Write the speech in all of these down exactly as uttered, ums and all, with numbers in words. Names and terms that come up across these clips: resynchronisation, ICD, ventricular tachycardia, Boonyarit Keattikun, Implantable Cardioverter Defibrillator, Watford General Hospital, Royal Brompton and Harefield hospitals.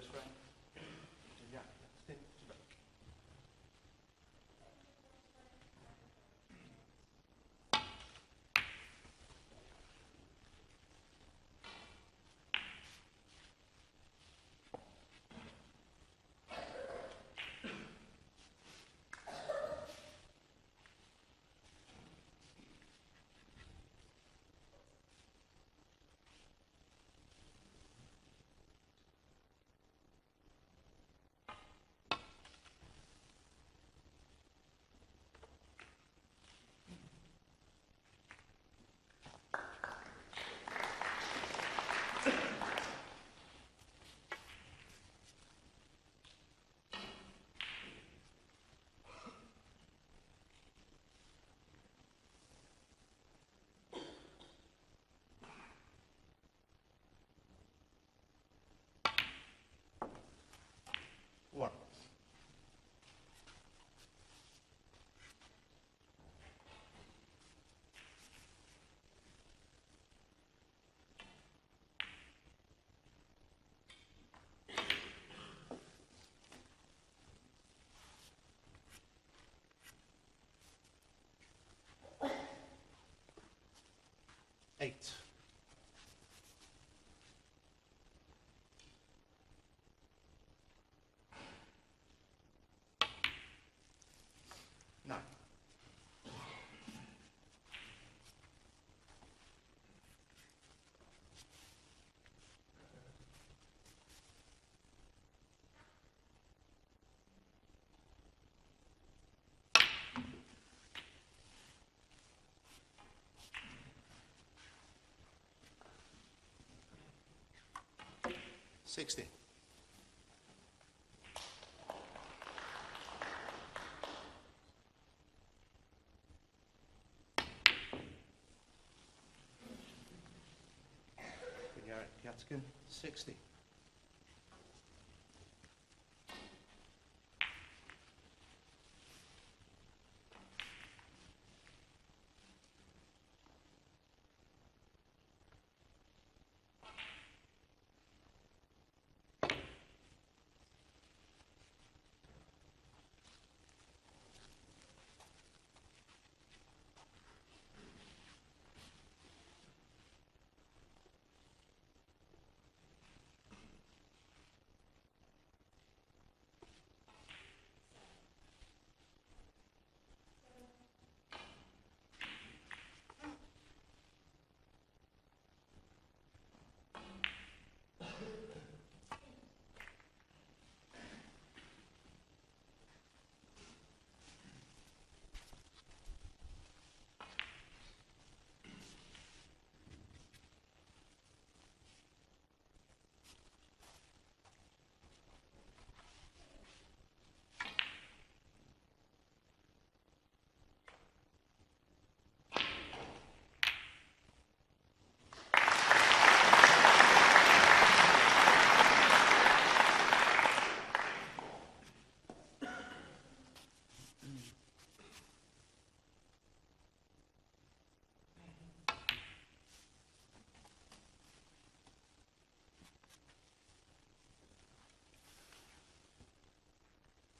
best friend. Yeah, stay to back. Eight. Nine. Sixteen. Boonyarit Keattikun, sixteen.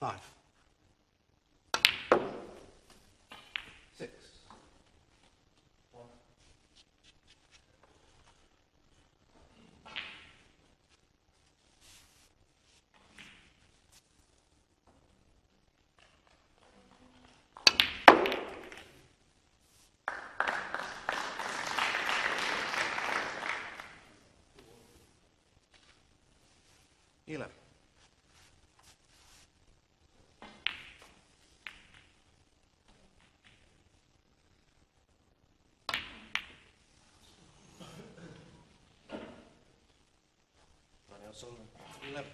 Five. Six. One. Eleven. So eleven.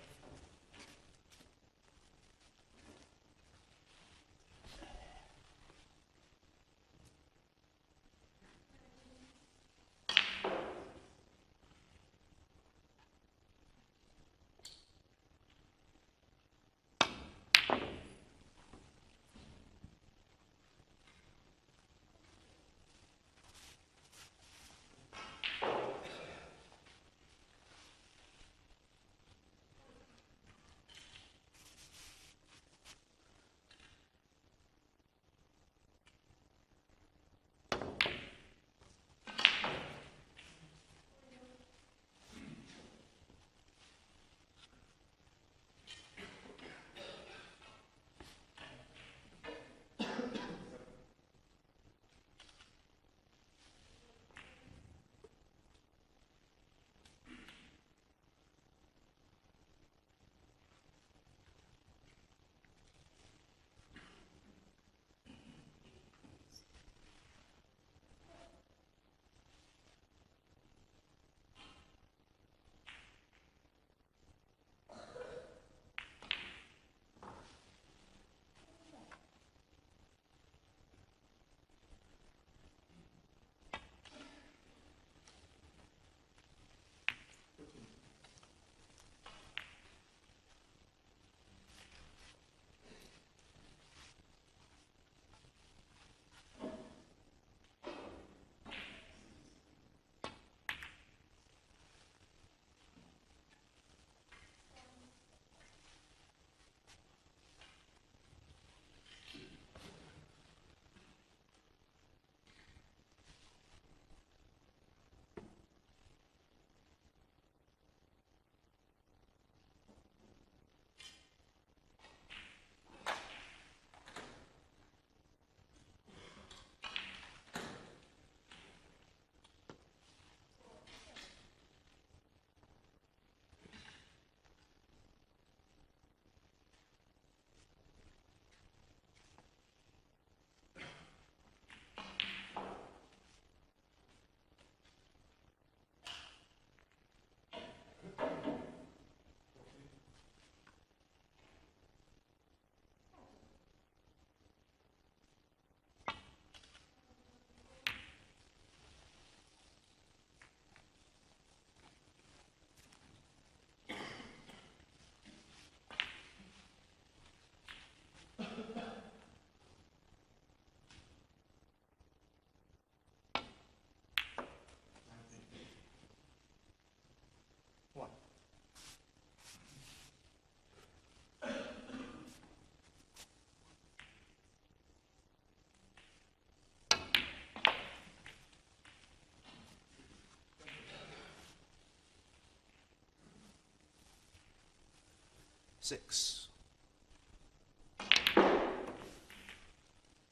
six,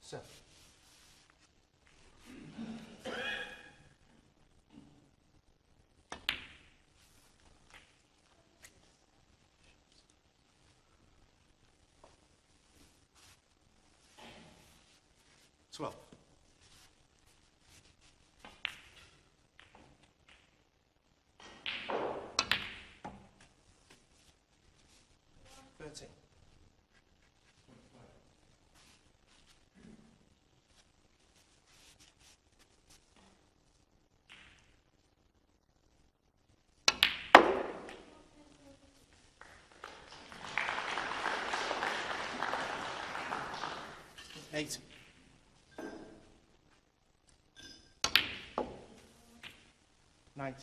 seven, twelve. thirteen. eight. nine.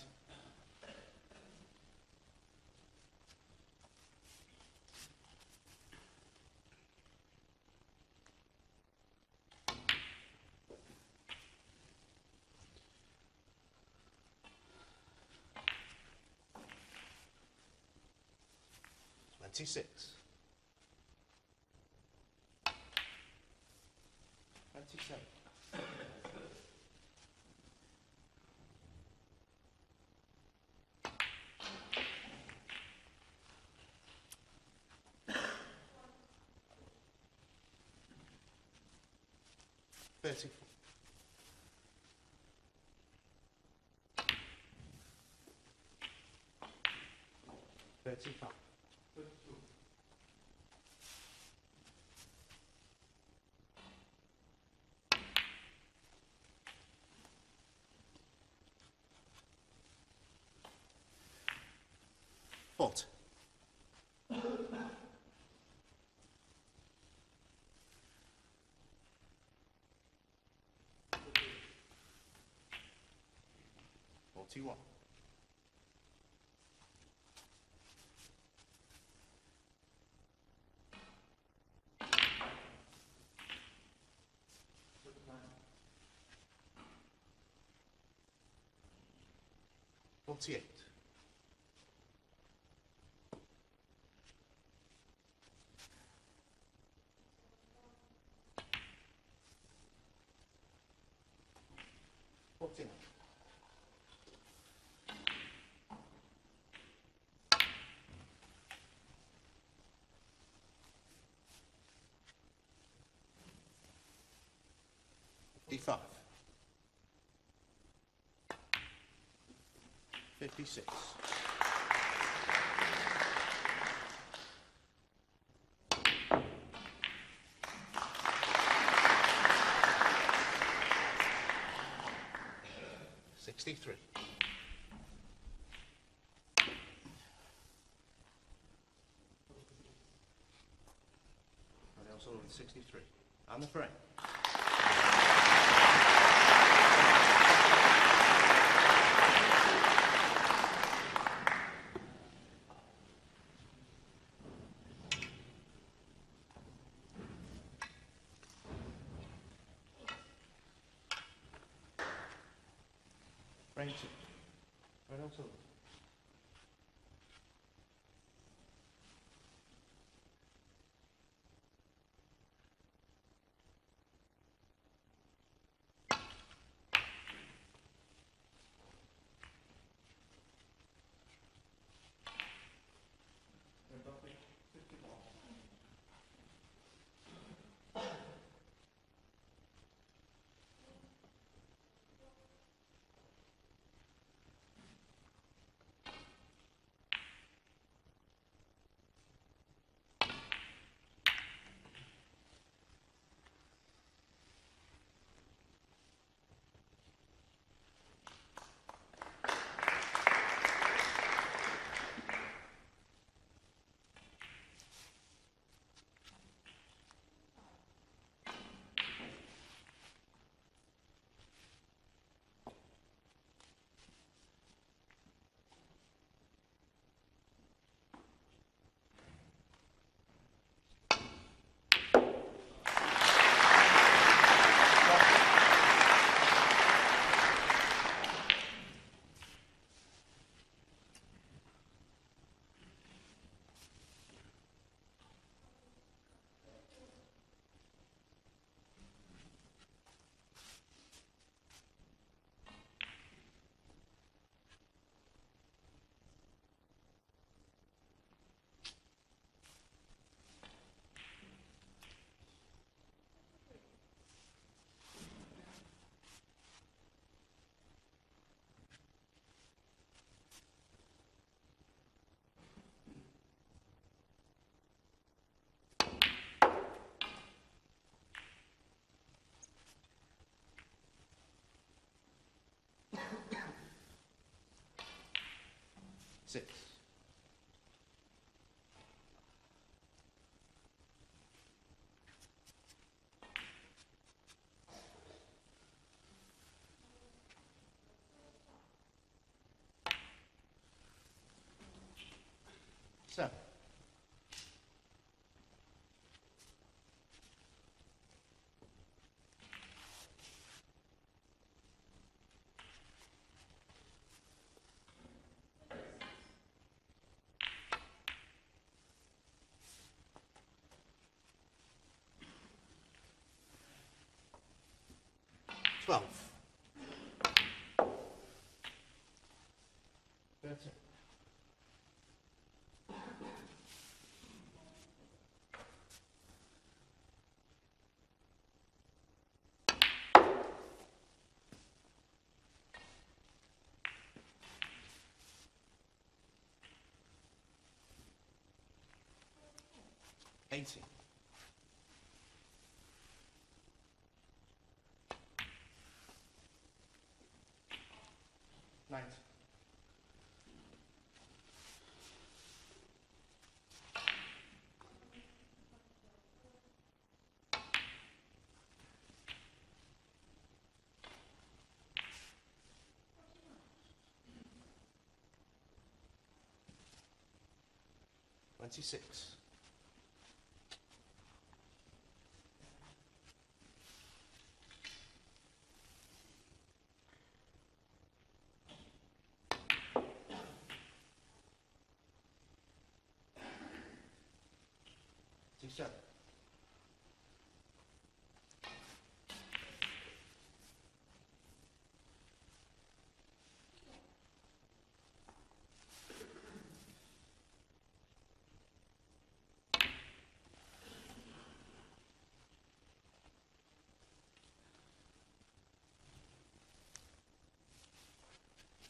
twenty-six, twenty-seven, thirty-four, thirty-five. What? forty-one. forty-eight. forty-nine. fifty-five. fifty-six. sixty-three. And also in sixty-three. And the frame. Right also. six. Seven. twelve. That's it. eighteen. Nine. Twenty-six. Seven.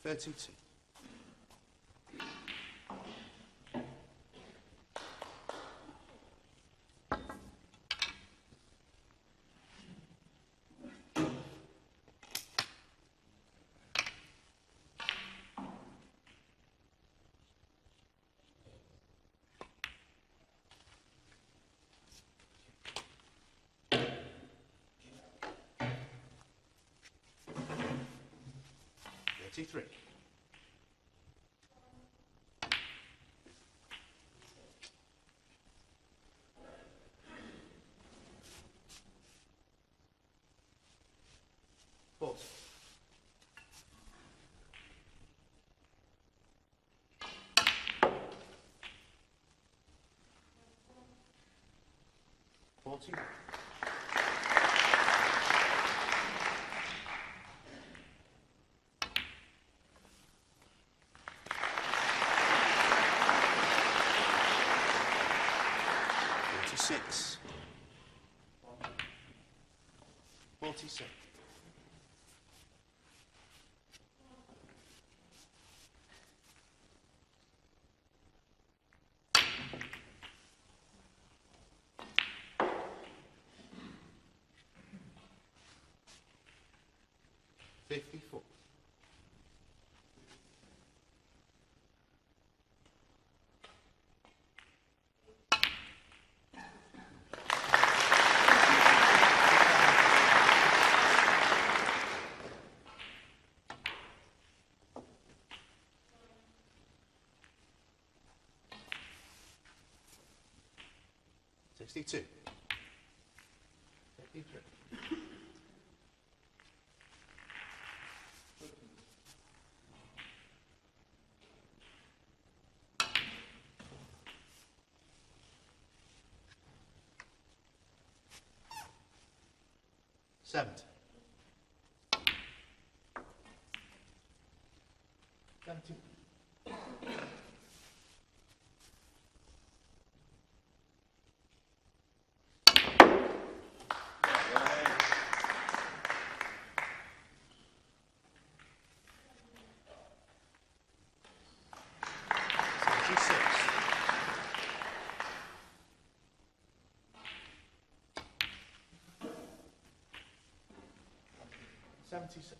Thirty-two. Thirty-three. Four. Forty. Six. Forty-six. Fifty-four. Sixty-two. Fifty-three. Seventy. Seventy. Seventy-six.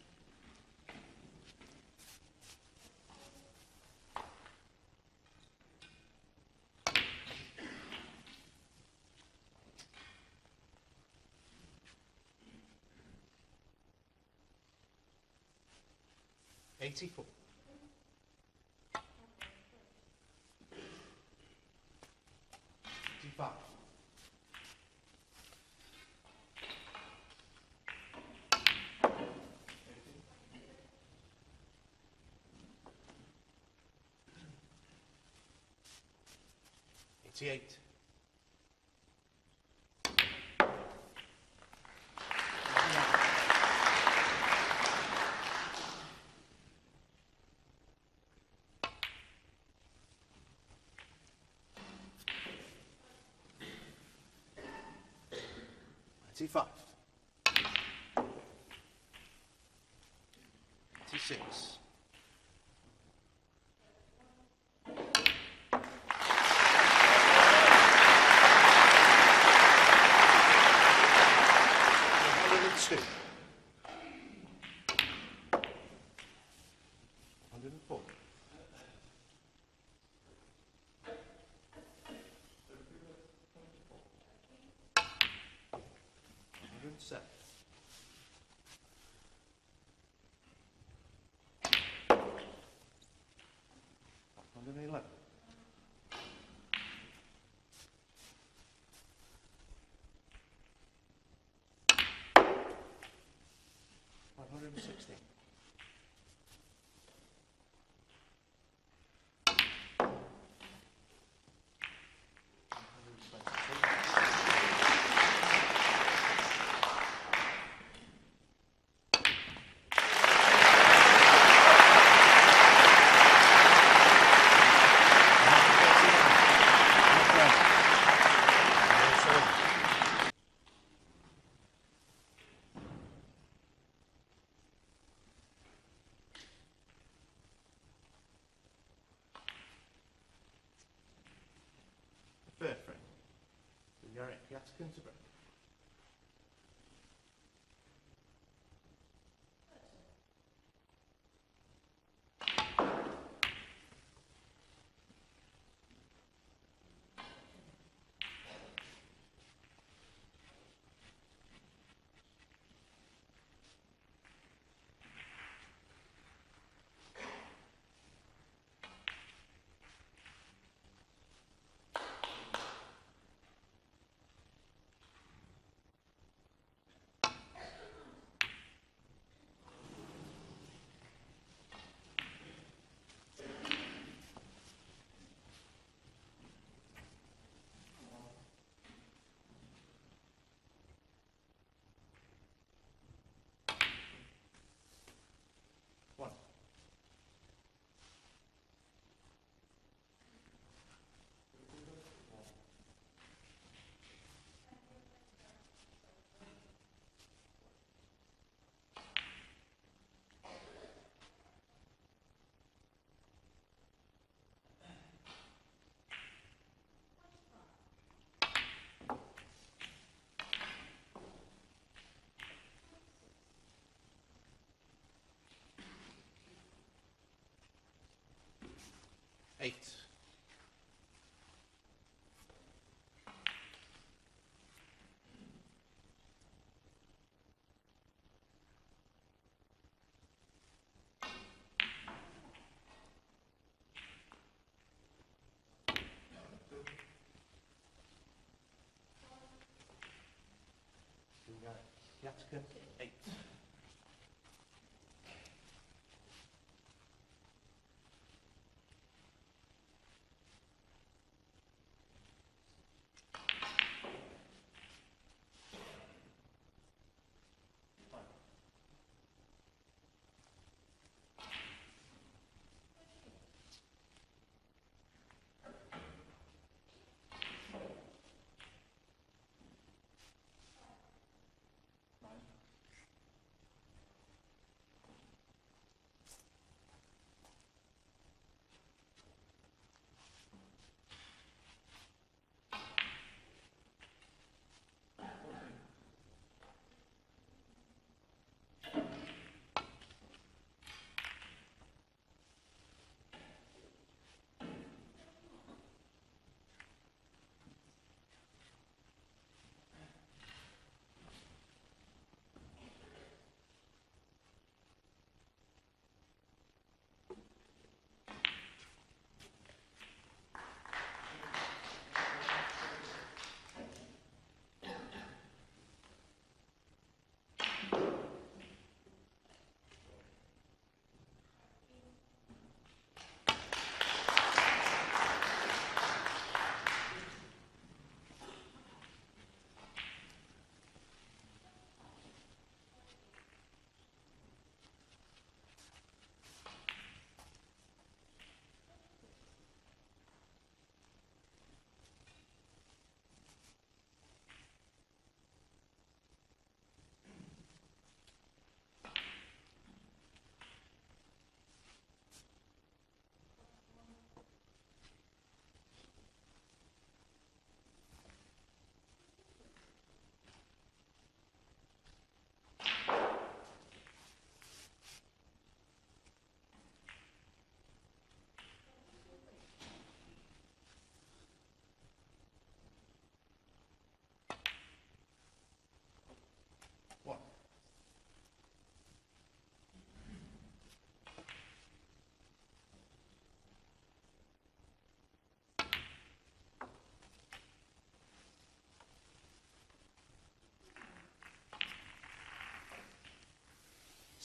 eighty-four. eighty-five. eighty-eight. ninety-five, ninety-six, one hundred two, one hundred four, seven. one hundred eleven. one hundred sixteen. Third frame, Boonyarit Keattikun to break. Eight. Keattikun, eight.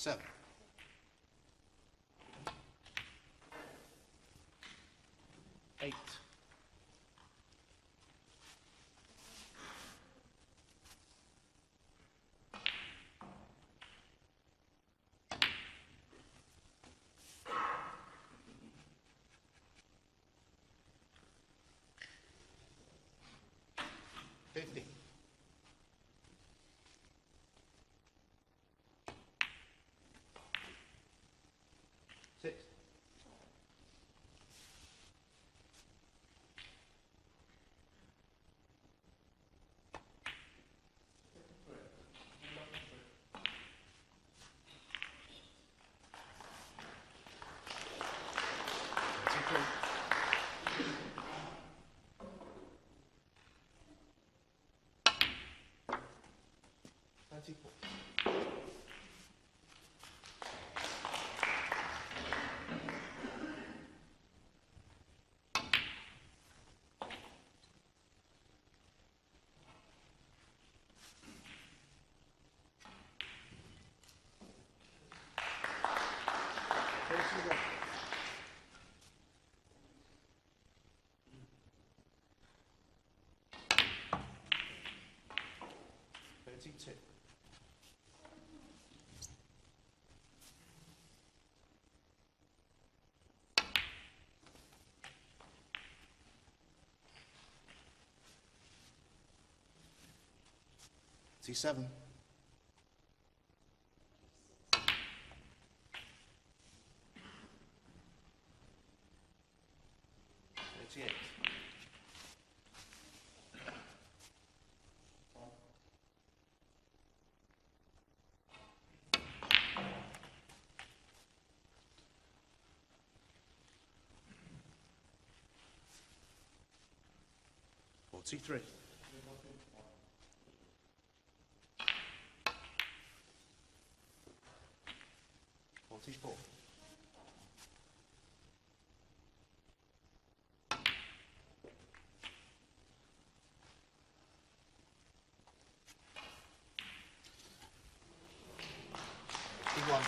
seven. Eight. Fifty. Six. That's equal. thirty-two. Seven. Thirty-eight. Forty-three. forty-four. fifty-one.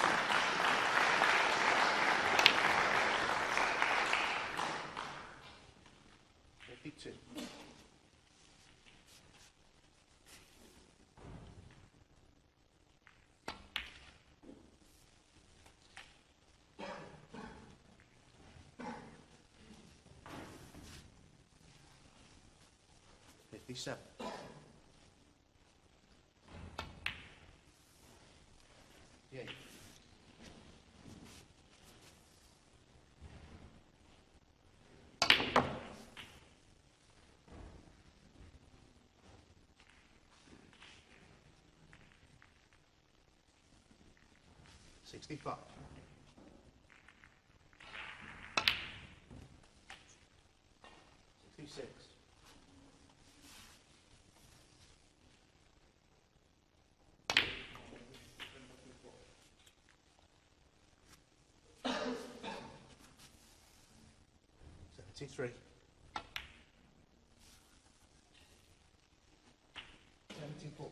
Fifty-seven. Yeah. Sixty-five. Sixty-six. Seventy-three. Seventy-four.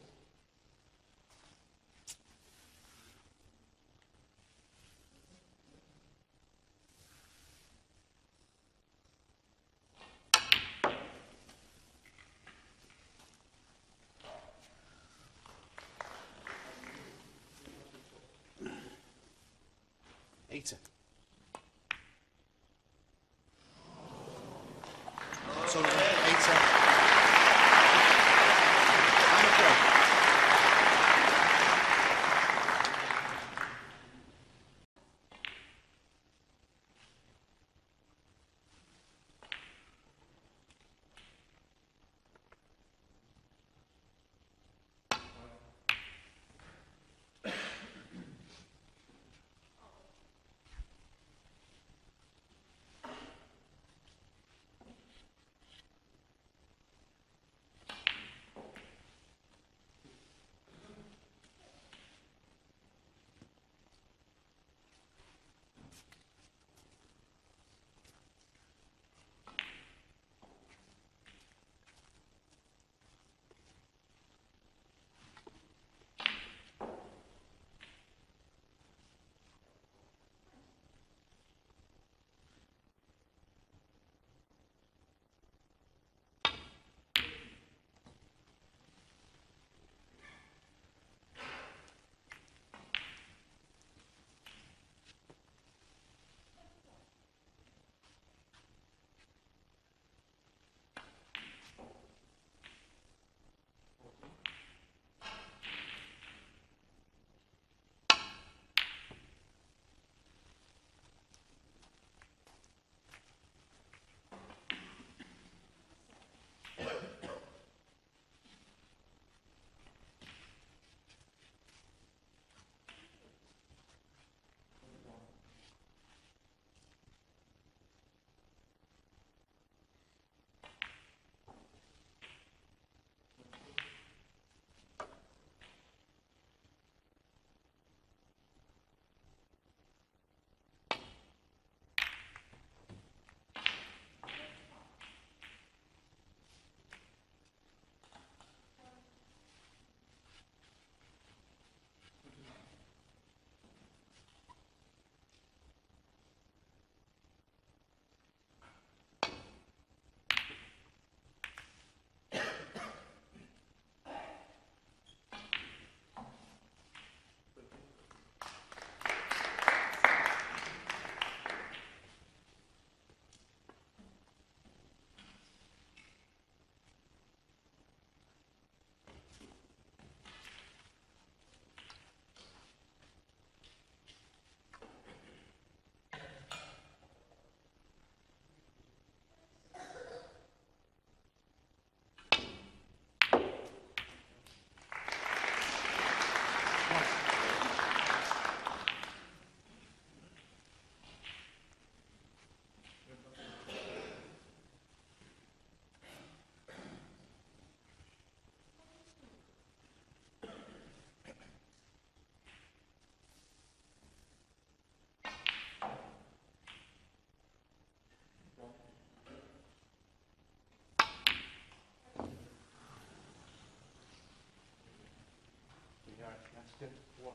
Eighty. So eight, seven. step one.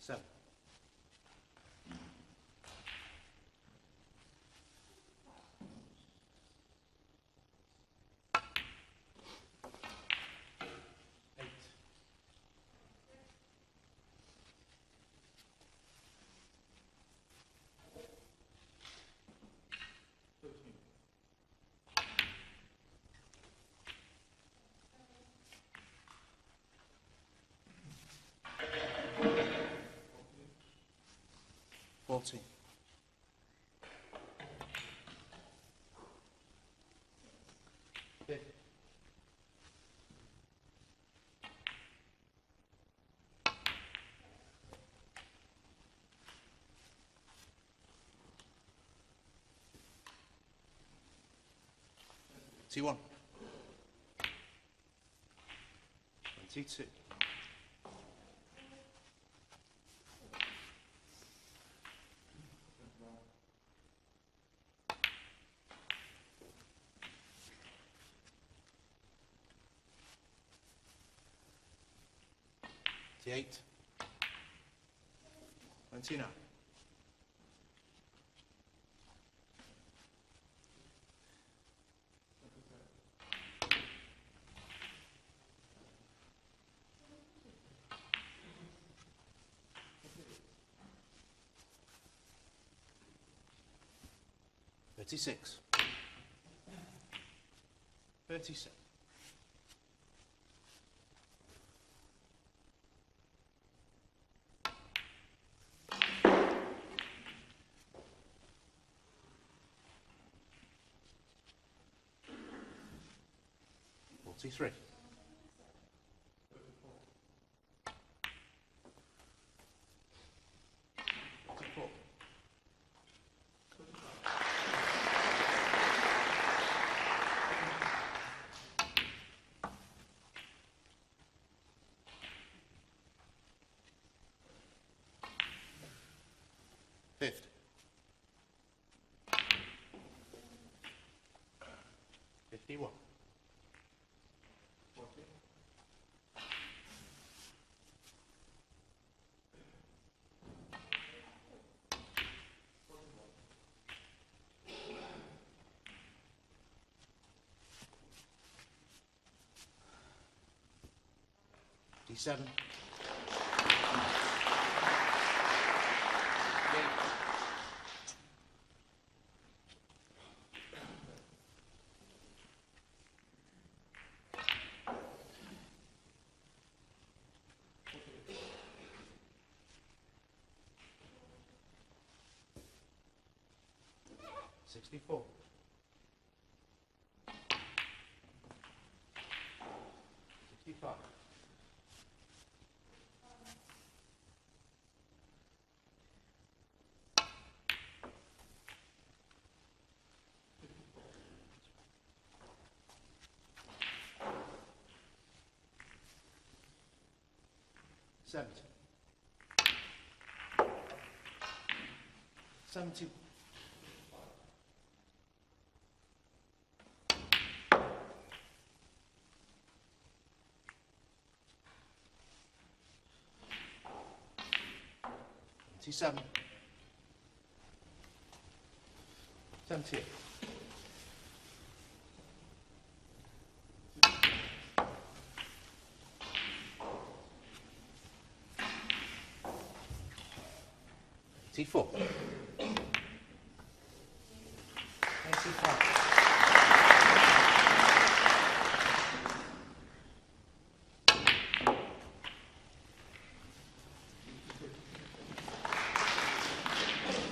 Seven. Eight. Thirteen. fourteen. fifteen. twenty-one. twenty-two. Twenty-eight, twenty-nine, thirty-six, thirty-seven. forty-three. forty-four. fifty. fifty-one. Seven. Sixty-four. Sixty-five. Seventy. Seventy. Seventy-seven. Seventy-eight. T four.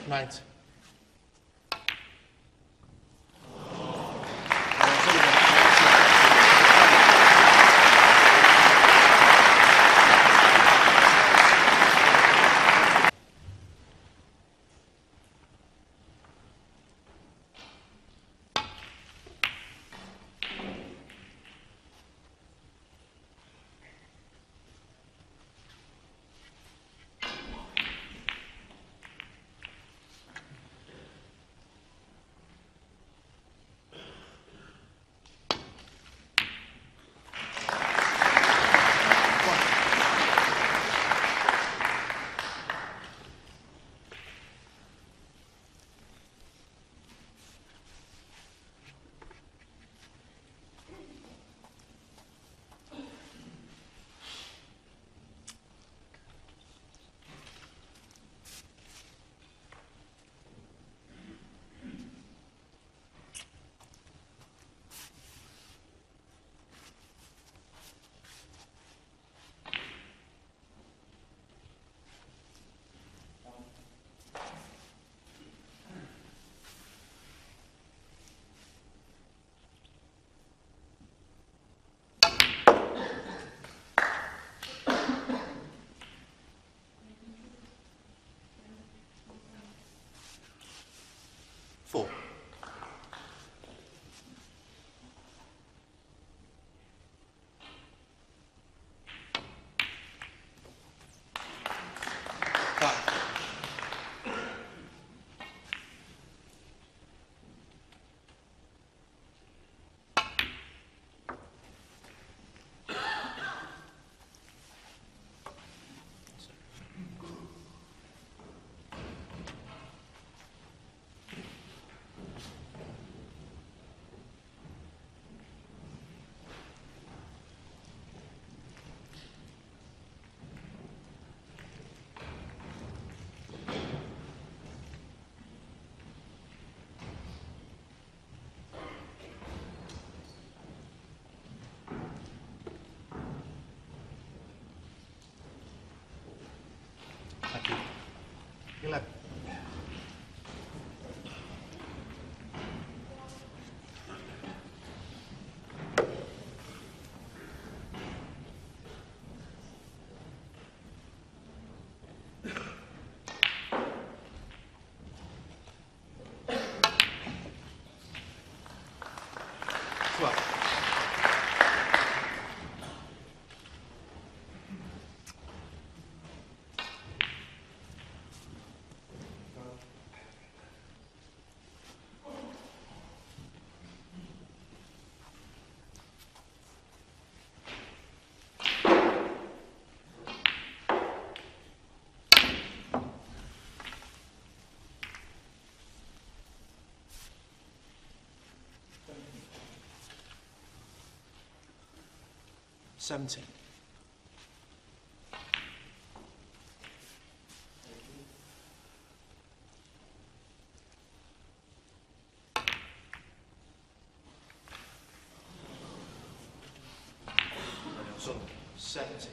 Meins. Four. eleven. twelve. seventeen. So, seventeen.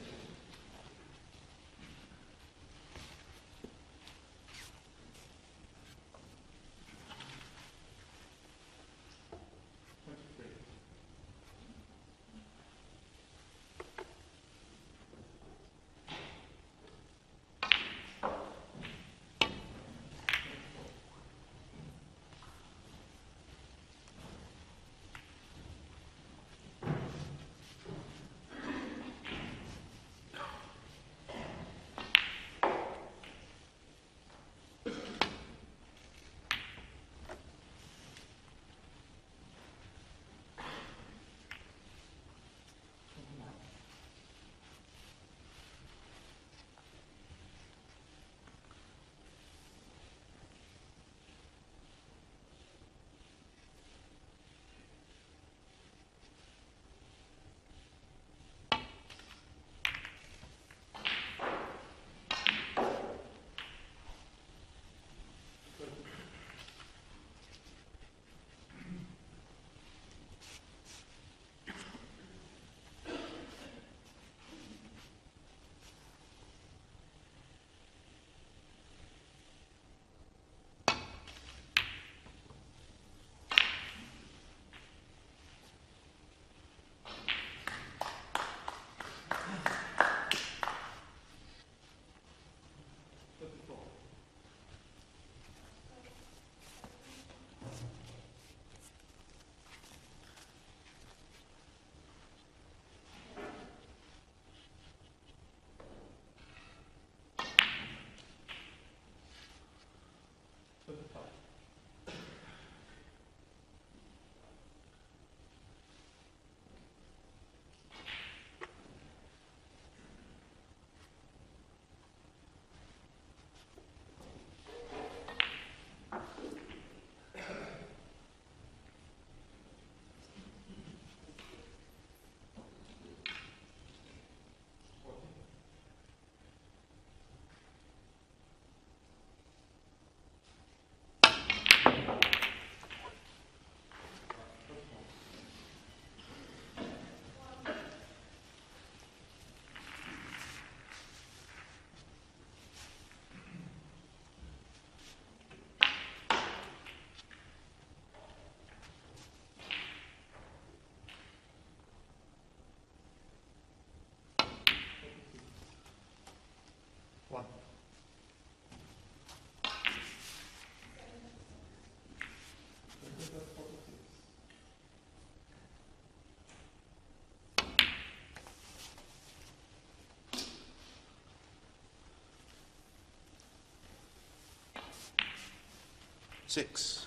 Six.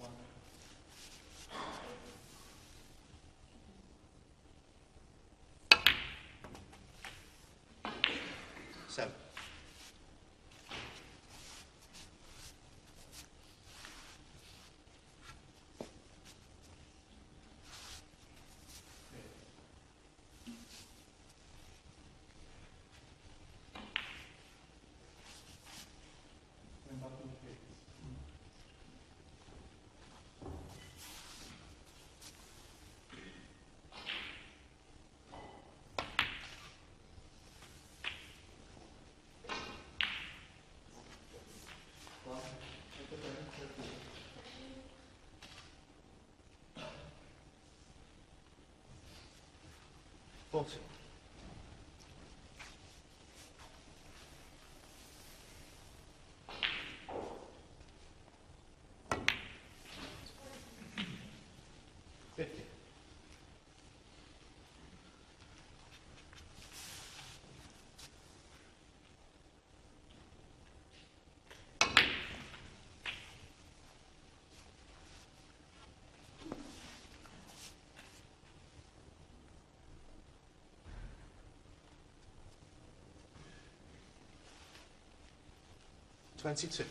One. Seven. Volgens. Twenty-two.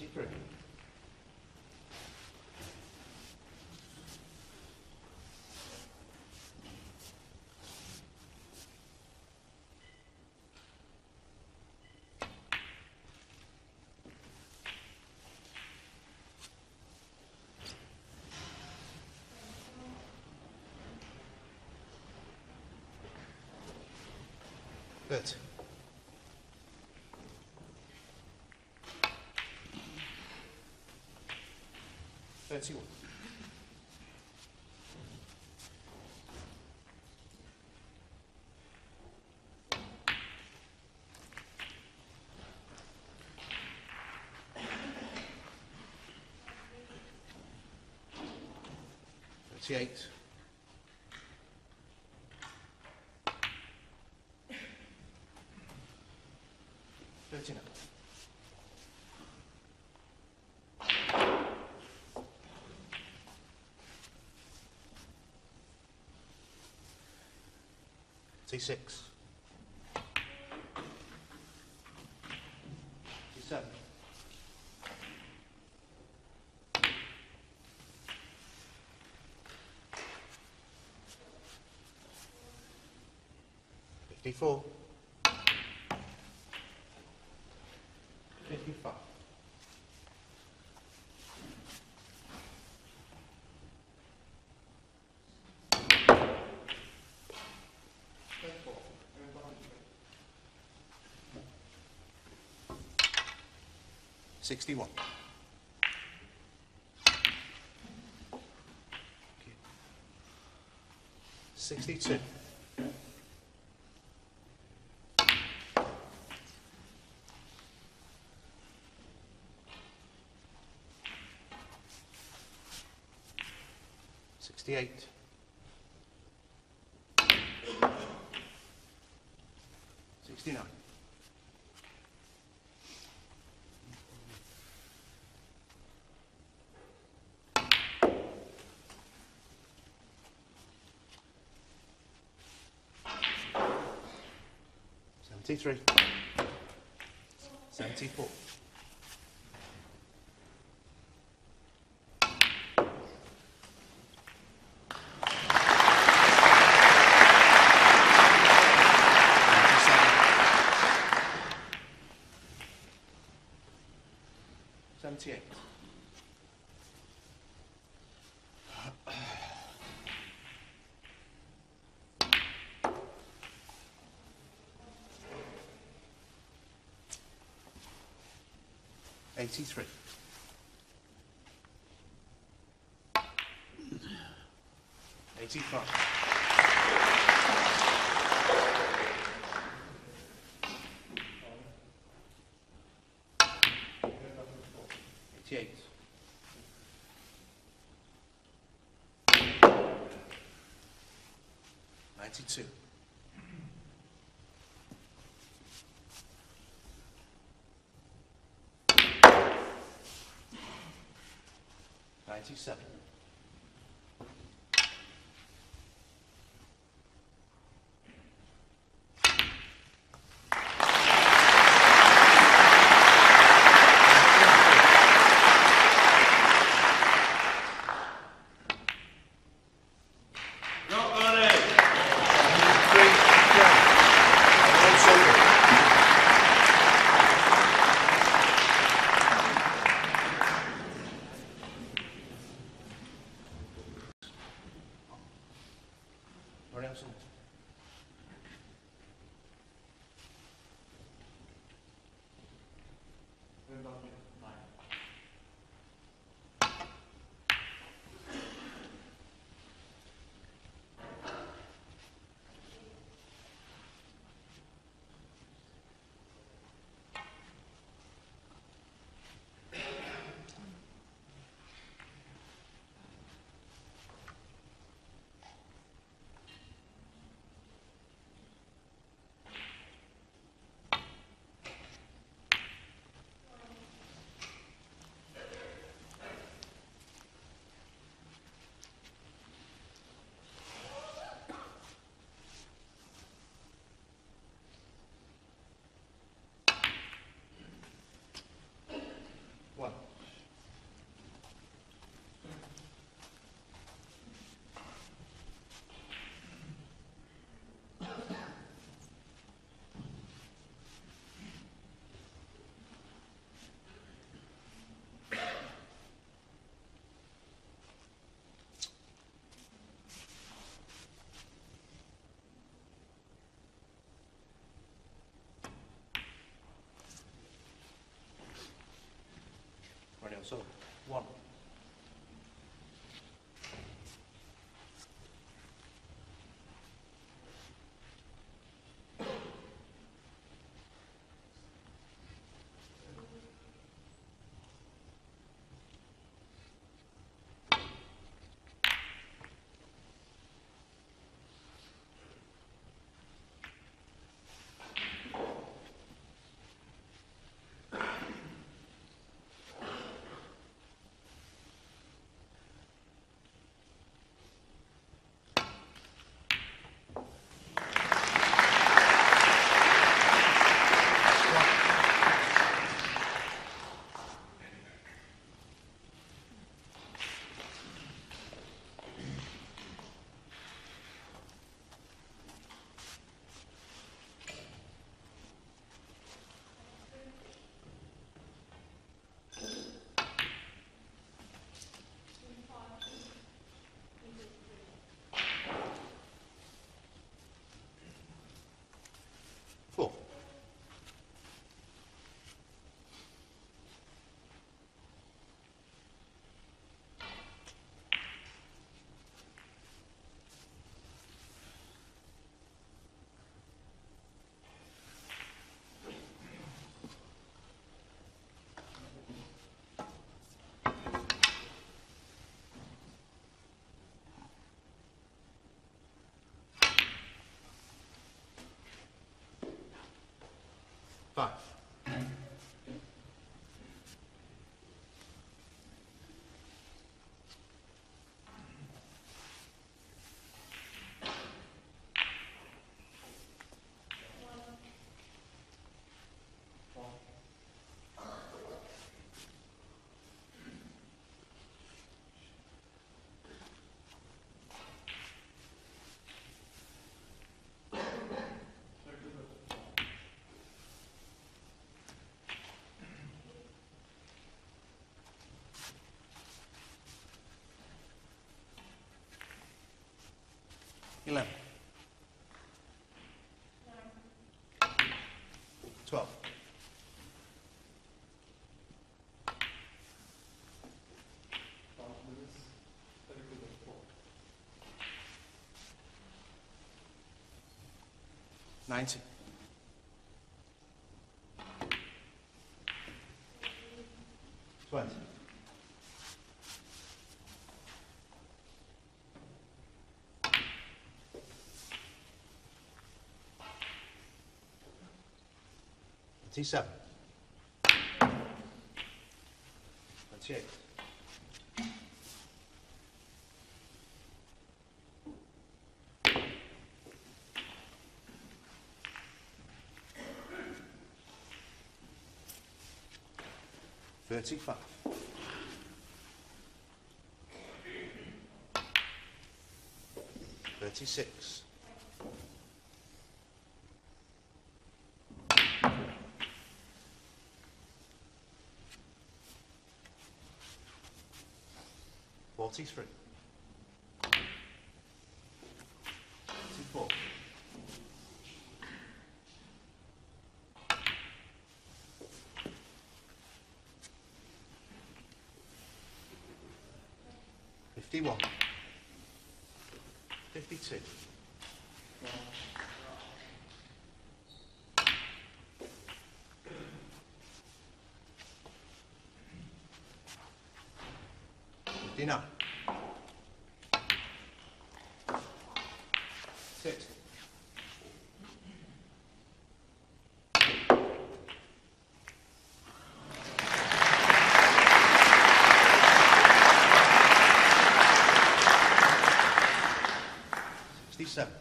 Deeper. Good. Thirty-one. Thirty-eight. Thirty-nine. Thirty-six. Thirty-seven. Fifty-four. Fifty-five. Sixty-one. Sixty-two. Sixty-eight. Sixty-nine. Seventy-three. Seventy-four. Seventy-eight. Eighty-three. Eighty-five. Eight. nineteen ninety-two. ninety-seven. So, one. Five. eleven. twelve. nineteen. twenty. T seven. That's it. Thirty-five. Thirty-six. Forty-three. Forty-four. Fifty-one. Fifty-two. Fifty-nine. Six. Sixty-seven.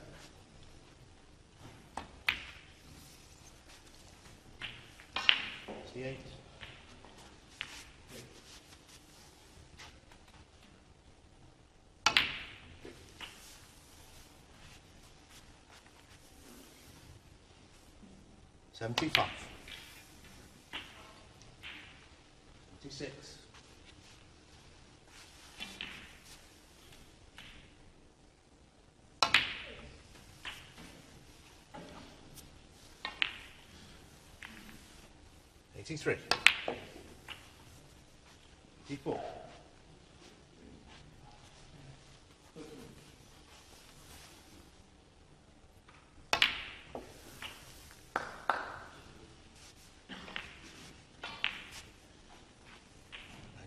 Sixty-eight. Seventy-five. Seventy-six. Eighty-three. Eighty-four.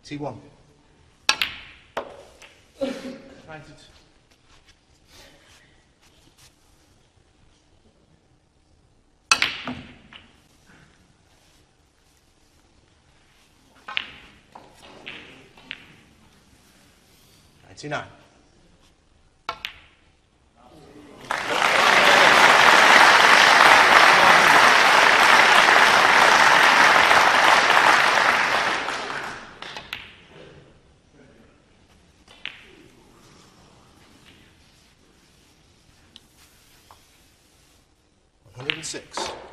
Ninety-one. Ninety-two. ninety-nine. one hundred and six.